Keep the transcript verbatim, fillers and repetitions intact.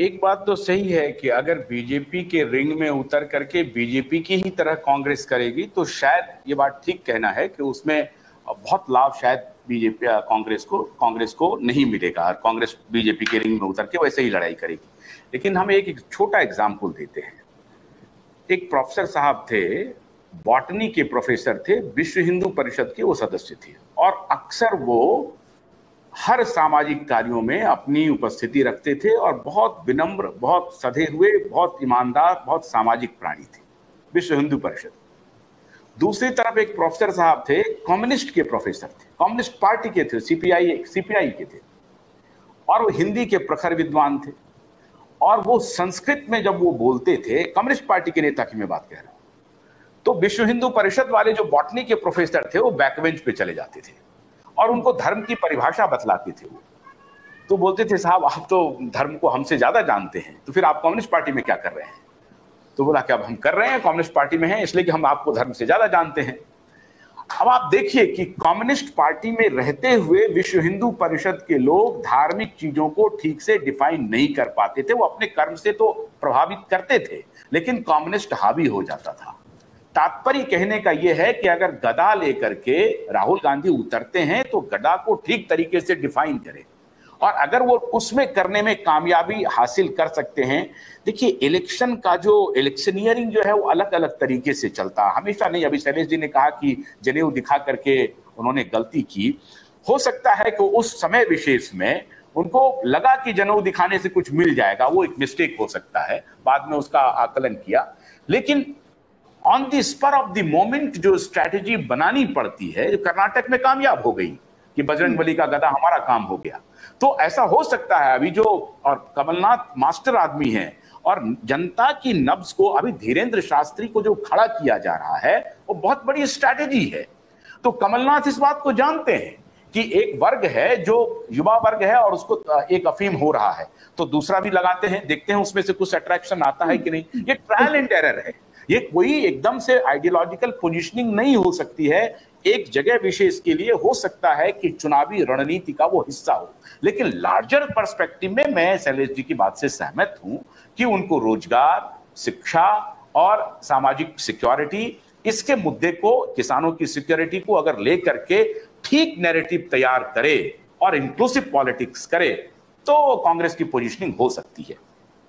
एक बात तो सही है कि अगर बीजेपी के रिंग में उतर करके बीजेपी की ही तरह कांग्रेस करेगी तो शायद ये बात ठीक कहना है कि उसमें बहुत लाभ शायद बीजेपी कांग्रेस को कांग्रेस को नहीं मिलेगा और कांग्रेस बीजेपी के रिंग में उतर के वैसे ही लड़ाई करेगी। लेकिन हम एक, एक छोटा एग्जाम्पल देते हैं। एक प्रोफेसर साहब थे, बॉटनी के प्रोफेसर थे, विश्व हिंदू परिषद के वो सदस्य थे और अक्सर वो हर सामाजिक कार्यों में अपनी उपस्थिति रखते थे और बहुत विनम्र, बहुत सधे हुए, बहुत ईमानदार, बहुत सामाजिक प्राणी थे, विश्व हिंदू परिषद। दूसरी तरफ एक प्रोफेसर साहब थे, कम्युनिस्ट के प्रोफेसर थे, कम्युनिस्ट पार्टी के थे, C P I C P I के थे और वो हिंदी के प्रखर विद्वान थे और वो संस्कृत में जब वो बोलते थे, कम्युनिस्ट पार्टी के नेता की मैं बात कह रहा हूँ, तो विश्व हिंदू परिषद वाले जो बॉटनी के प्रोफेसर थे वो बैकबेंच पे चले जाते थे और उनको धर्म की परिभाषा बतलाते थे। वो तो बोलते थे, साहब आप तो धर्म को हमसे ज्यादा जानते हैं, तो फिर आप कम्युनिस्ट पार्टी में क्या कर रहे हैं? तो बोला कि अब हम कर रहे हैं, कम्युनिस्ट पार्टी में हैं, इसलिए कि हम आपको धर्म से ज्यादा जानते हैं। अब आप देखिए कि कम्युनिस्ट पार्टी में रहते हुए विश्व हिंदू परिषद के लोग धार्मिक चीजों को ठीक से डिफाइन नहीं कर पाते थे। वो अपने कर्म से तो प्रभावित करते थे लेकिन कम्युनिस्ट हावी हो जाता था। तात्पर्य कहने का यह है कि अगर गदा लेकर के राहुल गांधी उतरते हैं तो गदा को ठीक तरीके से डिफाइन करें और अगर वो उसमें करने में कामयाबी हासिल कर सकते हैं। देखिए इलेक्शन का जो इलेक्शनियरिंग जो है वो अलग अलग तरीके से चलता है हमेशा नहीं। अभी शैलेश जी ने कहा कि जनेऊ दिखा करके उन्होंने गलती की, हो सकता है कि उस समय विशेष में उनको लगा कि जनेऊ दिखाने से कुछ मिल जाएगा, वो एक मिस्टेक हो सकता है, बाद में उसका आकलन किया। लेकिन on the spur of the moment जो स्ट्रैटेजी बनानी पड़ती है, जो कर्नाटक में कामयाब हो गई कि बजरंगबली का गदा हमारा काम हो गया, तो ऐसा हो सकता है। अभी जो और कमलनाथ मास्टर आदमी हैं और जनता की नब्ज को अभी धीरेंद्र शास्त्री को जो खड़ा किया जा रहा है वो बहुत बड़ी स्ट्रैटेजी है। तो कमलनाथ इस बात को जानते हैं कि एक वर्ग है जो युवा वर्ग है और उसको एक अफीम हो रहा है, तो दूसरा भी लगाते हैं, देखते हैं उसमें से कुछ अट्रैक्शन आता है कि नहीं। ये ट्रायल एंड एरर है, ये कोई एकदम से आइडियोलॉजिकल पोजीशनिंग नहीं हो सकती है। एक जगह विशेष के लिए हो सकता है कि चुनावी रणनीति का वो हिस्सा हो, लेकिन लार्जर पर्सपेक्टिव में मैं शैलेश जी की बात से सहमत हूं कि उनको रोजगार, शिक्षा और सामाजिक सिक्योरिटी, इसके मुद्दे को, किसानों की सिक्योरिटी को अगर लेकर के ठीक नैरेटिव तैयार करे और इंक्लूसिव पॉलिटिक्स करे तो कांग्रेस की पोजीशनिंग हो सकती है।